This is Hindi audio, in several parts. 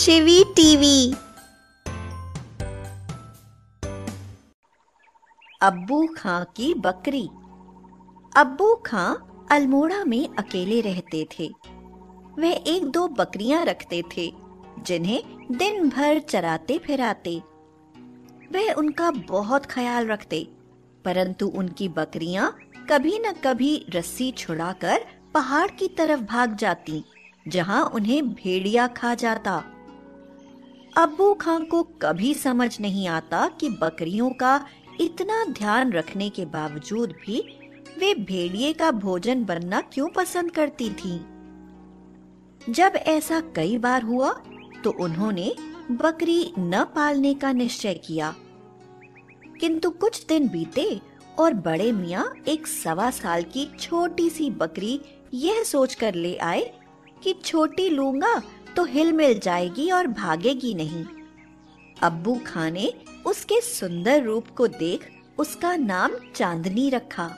शिवी टीवी। अब्बू खां की बकरी। अब्बू खां अल्मोड़ा में अकेले रहते थे। वे 1-2 बकरियां रखते थे जिन्हें दिन भर चराते फिराते। वे उनका बहुत ख्याल रखते, परंतु उनकी बकरियां कभी न कभी रस्सी छुड़ाकर पहाड़ की तरफ भाग जाती, जहां उन्हें भेड़िया खा जाता। अब्बू खां को कभी समझ नहीं आता कि बकरियों का इतना ध्यान रखने के बावजूद भी वे भेड़िए का भोजन बनना क्यों पसंद करती थी। जब ऐसा कई बार हुआ तो उन्होंने बकरी न पालने का निश्चय किया। किंतु कुछ दिन बीते और बड़े मियाँ एक 1.25 साल की छोटी सी बकरी यह सोचकर ले आए कि छोटी लूंगा तो हिल मिल जाएगी और भागेगी नहीं। अब्बू खां ने उसके सुंदर रूप को देख उसका नाम चांदनी रखा।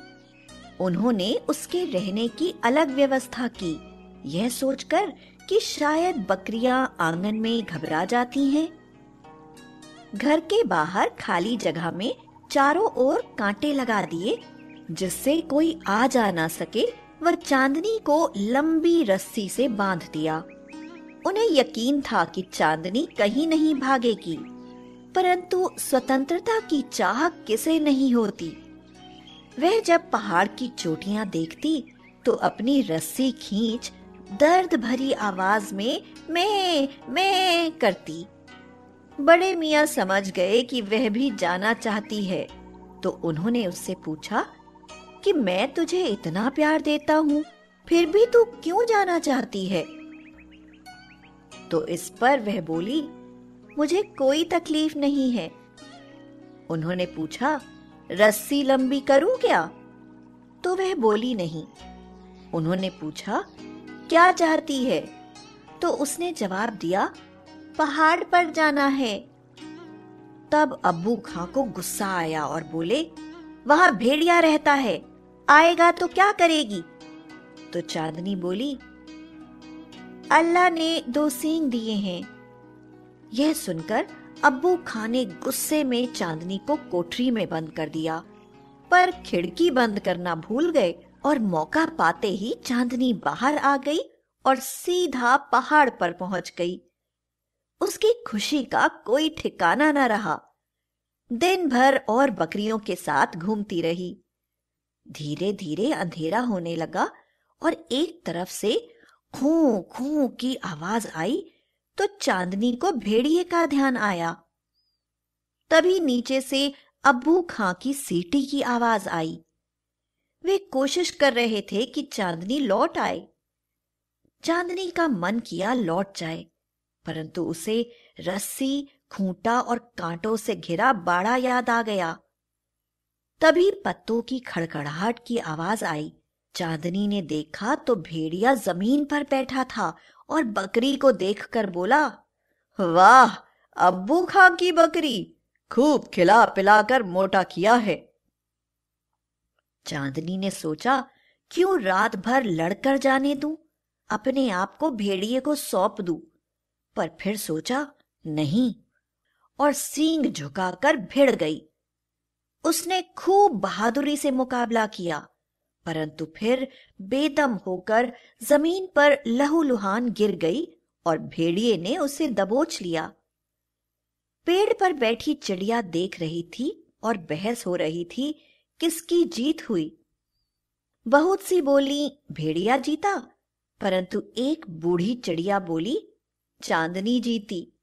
उन्होंने उसके रहने की अलग व्यवस्था की, यह सोचकर कि शायद बकरियां आंगन में घबरा जाती हैं। घर के बाहर खाली जगह में चारों ओर कांटे लगा दिए जिससे कोई आ जा ना सके। वह चांदनी को लंबी रस्सी से बांध दिया। उन्हें यकीन था कि चांदनी कहीं नहीं भागेगी, परंतु स्वतंत्रता की चाह किसे नहीं होती। वह जब पहाड़ की चोटियां देखती तो अपनी रस्सी खींच दर्द भरी आवाज में मैं करती। बड़े मियाँ समझ गए कि वह भी जाना चाहती है, तो उन्होंने उससे पूछा कि मैं तुझे इतना प्यार देता हूँ, फिर भी तू क्यों जाना चाहती है? तो इस पर वह बोली, मुझे कोई तकलीफ नहीं है। उन्होंने पूछा, रस्सी लंबी करूँ क्या? तो वह बोली नहीं। उन्होंने पूछा, क्या चाहती है? तो उसने जवाब दिया, पहाड़ पर जाना है। तब अब्बू खां को गुस्सा आया और बोले, वहां भेड़िया रहता है, आएगा तो क्या करेगी? तो चांदनी बोली, अल्लाह ने 2 सींग दिए हैं। यह सुनकर अब्बू खां ने गुस्से में चांदनी को कोठरी में बंद कर दिया, पर खिड़की बंद करना भूल गए और मौका पाते ही चांदनी बाहर आ गई और सीधा पहाड़ पर पहुंच गई। उसकी खुशी का कोई ठिकाना न रहा। दिन भर और बकरियों के साथ घूमती रही। धीरे धीरे अंधेरा होने लगा और एक तरफ से खूं खूं की आवाज आई तो चांदनी को भेड़िए का ध्यान आया। तभी नीचे से अब्बू खां की सीटी की आवाज आई। वे कोशिश कर रहे थे कि चांदनी लौट आए। चांदनी का मन किया लौट जाए, परंतु उसे रस्सी, खूंटा और कांटों से घिरा बाड़ा याद आ गया। तभी पत्तों की खड़खड़ाहट की आवाज आई। चांदनी ने देखा तो भेड़िया जमीन पर बैठा था और बकरी को देखकर बोला, वाह अब्बू खां की बकरी, खूब खिला पिलाकर मोटा किया है। चांदनी ने सोचा, क्यों रात भर लड़कर जाने दूं, अपने आप को भेड़िए को सौंप दूं, पर फिर सोचा नहीं और सींग झुकाकर भिड़ गई। उसने खूब बहादुरी से मुकाबला किया, परंतु फिर बेदम होकर जमीन पर लहूलुहान गिर गई और भेड़िए ने उसे दबोच लिया। पेड़ पर बैठी चिड़िया देख रही थी और बहस हो रही थी किसकी जीत हुई। बहुत सी बोली भेड़िया जीता, परंतु एक बूढ़ी चिड़िया बोली, चांदनी जीती।